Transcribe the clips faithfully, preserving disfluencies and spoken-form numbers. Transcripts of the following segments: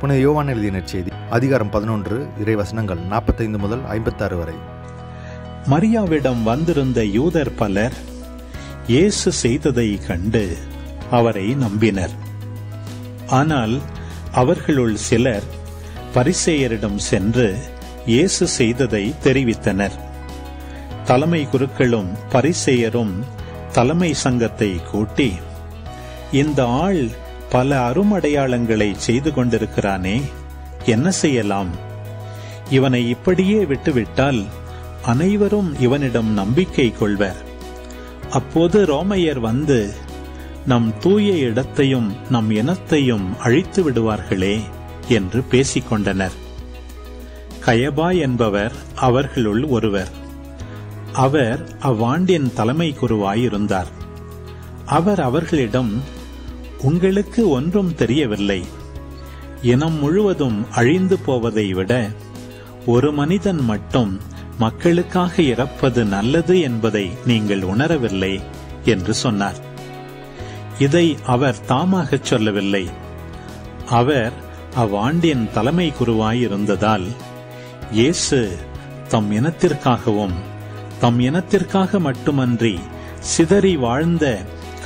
புனித யோவான் எழுதிய நற்செய்தி அதிகாரம் பதினொன்று இறைவசனங்கள் நாற்பத்தைந்து முதல் ஐம்பத்தாறு வரை. மரியாவிடம் வந்திருந்த யூதர் பலர் இயேசு செய்ததை கண்டு அவரை நம்பினர். ஆனால் அவர்களுள் சிலர் பரிசேயரிடம் சென்று இயேசு செய்ததை தெரிவித்தனர். தலைமை குருக்களும் பரிசேயரும் தலைமை சங்கத்தை கூட்டி, இந்த ஆள் பல அருமடையாளங்களை செய்து கொண்டிருக்கிறானே, என்ன செய்யலாம்? இவனை இப்படியே விட்டுவிட்டால் அனைவரும் இவனிடம் நம்பிக்கை கொள்வர். அப்போது ரோமையர் வந்து நம் தூய இடத்தையும் நம் இனத்தையும் அழித்து விடுவார்களே என்று பேசிக்கொண்டனர். கயபா என்பவர் அவர்களுள் ஒருவர். அவர் அவ்வாண்டின் தலைமை குருவாயிருந்தார். அவர் அவர்களிடம், உங்களுக்கு ஒன்றும் தெரியவில்லை. இனம் முழுவதும் அழிந்து போவதை விட ஒரு மனிதன் மட்டும் மக்களுக்காக இறப்பது நல்லது என்பதை நீங்கள் உணரவில்லை என்று சொன்னார். இதை அவர் தாமாக சொல்லவில்லை. அவர் அவ்வாண்டின் தலைமை குருவாயிருந்ததால் இயேசு தம் இனத்திற்காகவும் தம் இனத்திற்காக மட்டுமன்றி சிதறி வாழ்ந்த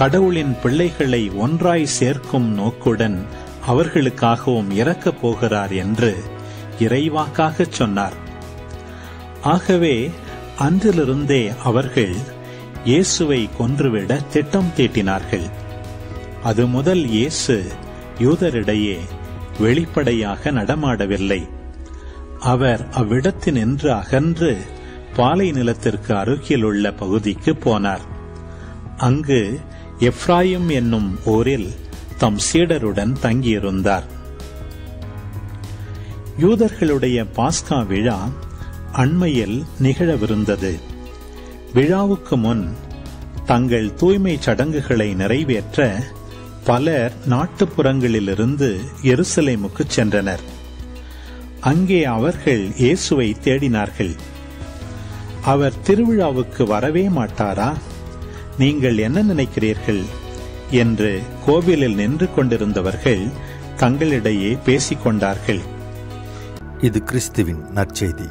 கடவுளின் பிள்ளைகளை ஒன்றாய் சேர்க்கும் நோக்குடன் அவர்களுக்காகவும் இறக்கப் போகிறார் என்று இறைவாக்காக சொன்னார். ஆகவே அன்றிலிருந்தே அவர்கள் இயேசுவை கொன்றுவிட திட்டம் தீட்டினார்கள். அது முதல் இயேசு யூதரிடையே வெளிப்படையாக நடமாடவில்லை. அவர் அவ்விடத்தினின்று அகன்று பாலை நிலத்திற்கு அருகிலுள்ள பகுதிக்கு போனார். அங்கு எப்ராயிம் என்னும் ஊரில் தம் சீடருடன் தங்கியிருந்தார். யூதர்களுடைய பாஸ்கா விழா அண்மையில் நிகழவிருந்தது. விழாவுக்கு முன் தங்கள் தூய்மை சடங்குகளை நிறைவேற்ற பலர் நாட்டுப்புறங்களிலிருந்து எருசலேமுக்கு சென்றனர். அங்கே அவர்கள் இயேசுவை தேடினார்கள். அவர் திருவிழாவுக்கு வரவே மாட்டாரா? நீங்கள் என்ன நினைக்கிறீர்கள் என்று கோவிலில் நின்று கொண்டிருந்தவர்கள் தங்களிடையே பேசிக்கொண்டார்கள். இது கிறிஸ்துவின் நற்செய்தி.